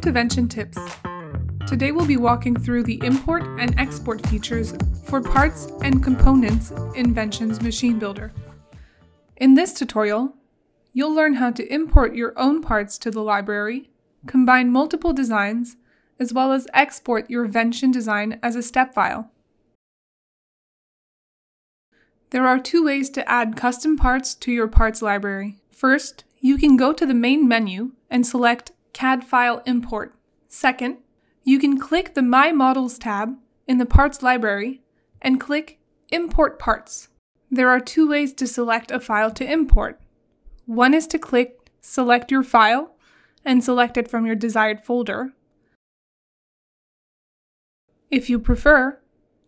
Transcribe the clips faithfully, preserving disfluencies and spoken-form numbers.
Welcome to Vention Tips. Today we'll be walking through the import and export features for parts and components in Vention's Machine Builder. In this tutorial, you'll learn how to import your own parts to the library, combine multiple designs, as well as export your Vention design as a STEP file. There are two ways to add custom parts to your parts library. First, you can go to the main menu and select C A D file import. Second, you can click the My Models tab in the parts library and click Import Parts. There are two ways to select a file to import. One is to click Select your file and select it from your desired folder. If you prefer,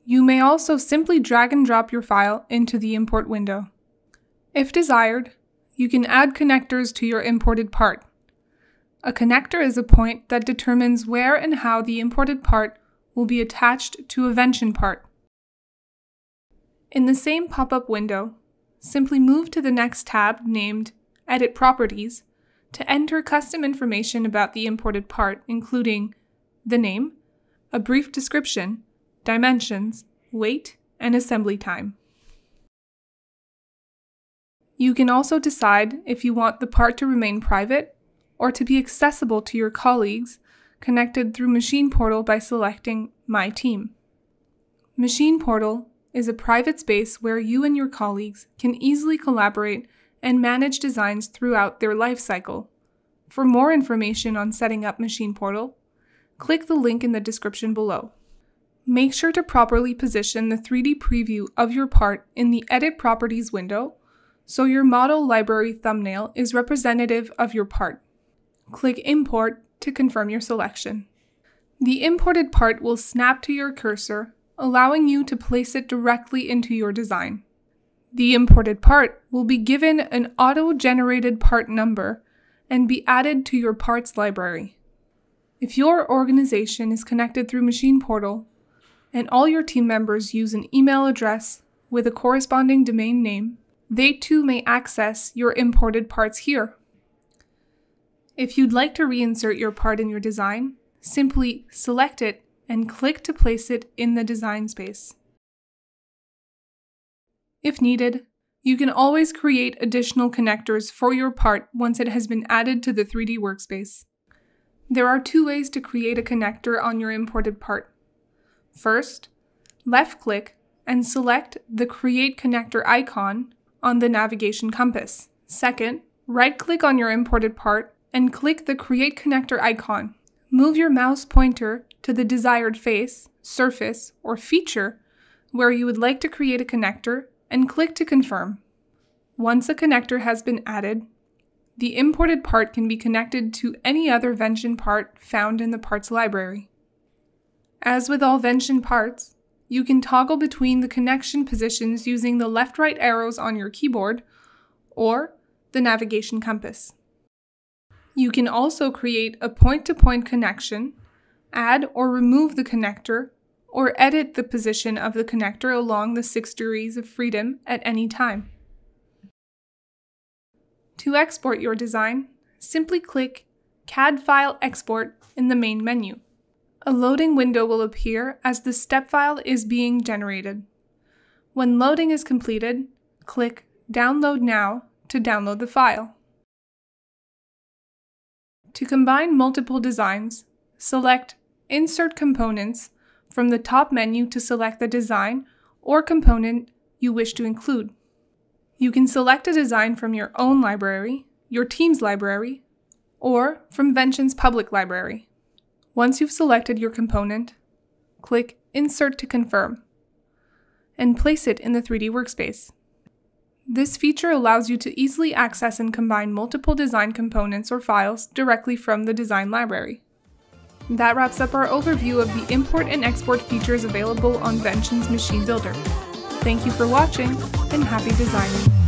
you may also simply drag and drop your file into the import window. If desired, you can add connectors to your imported part. A connector is a point that determines where and how the imported part will be attached to a Vention part. In the same pop-up window, simply move to the next tab named Edit Properties to enter custom information about the imported part, including the name, a brief description, dimensions, weight, and assembly time. You can also decide if you want the part to remain private or to be accessible to your colleagues connected through Machine Portal by selecting My Team. Machine Portal is a private space where you and your colleagues can easily collaborate and manage designs throughout their life cycle. For more information on setting up Machine Portal, click the link in the description below. Make sure to properly position the three D preview of your part in the Edit Properties window so your model library thumbnail is representative of your part. Click Import to confirm your selection. The imported part will snap to your cursor, allowing you to place it directly into your design. The imported part will be given an auto-generated part number and be added to your parts library. If your organization is connected through Machine Portal and all your team members use an email address with a corresponding domain name, they too may access your imported parts here. If you'd like to reinsert your part in your design, simply select it and click to place it in the design space. If needed, you can always create additional connectors for your part once it has been added to the three D workspace. There are two ways to create a connector on your imported part. First, left-click and select the Create Connector icon on the navigation compass. Second, right-click on your imported part and click the Create Connector icon. Move your mouse pointer to the desired face, surface, or feature where you would like to create a connector and click to confirm. Once a connector has been added, the imported part can be connected to any other Vention part found in the parts library. As with all Vention parts, you can toggle between the connection positions using the left-right arrows on your keyboard or the navigation compass. You can also create a point-to-point connection, add or remove the connector, or edit the position of the connector along the six degrees of freedom at any time. To export your design, simply click C A D File Export in the main menu. A loading window will appear as the STEP file is being generated. When loading is completed, click Download Now to download the file. To combine multiple designs, select Insert Components from the top menu to select the design or component you wish to include. You can select a design from your own library, your team's library, or from Vention's public library. Once you've selected your component, click Insert to confirm and place it in the three D workspace. This feature allows you to easily access and combine multiple design components or files directly from the design library. That wraps up our overview of the import and export features available on Vention's Machine Builder. Thank you for watching and happy designing!